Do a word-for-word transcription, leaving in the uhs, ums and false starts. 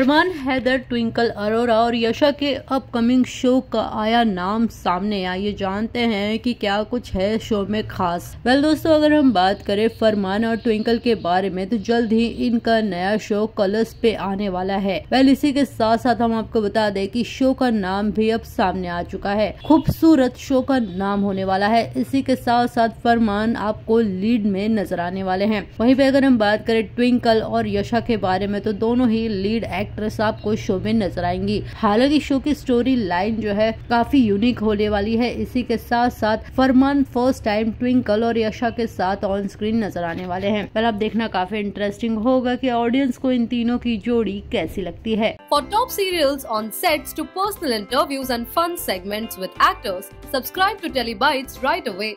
फरमान Haider, twinkle Arora और यशा के अपकमिंग शो का आया नाम सामने। आइए जानते हैं कि क्या कुछ है शो में खास। वेल दोस्तों, अगर हम बात करें फरमान और ट्विंकल के बारे में तो जल्द ही इनका नया शो कलर्स पे आने वाला है। वेल इसी के साथ साथ हम आपको बता दें कि शो का नाम भी अब सामने आ चुका है। खूबसूरत शो का नाम होने वाला है। इसी के साथ साथ फरमान आपको लीड में नजर आने वाले हैं। वहीं पे अगर हम बात करें ट्विंकल और यशा के बारे में तो दोनों ही लीड एक्ट्रेस आपको शो में नजर आएंगी। हालांकि शो की स्टोरी लाइन जो है काफी यूनिक होने वाली है। इसी के साथ साथ फरमान फर्स्ट टाइम ट्विंकल और यशा के साथ ऑन स्क्रीन नजर आने वाले हैं। पर आप देखना काफी इंटरेस्टिंग होगा कि ऑडियंस को इन तीनों की जोड़ी कैसी लगती है। For top serials on sets to personal interviews and fun segments with actors subscribe to Telebytes right away.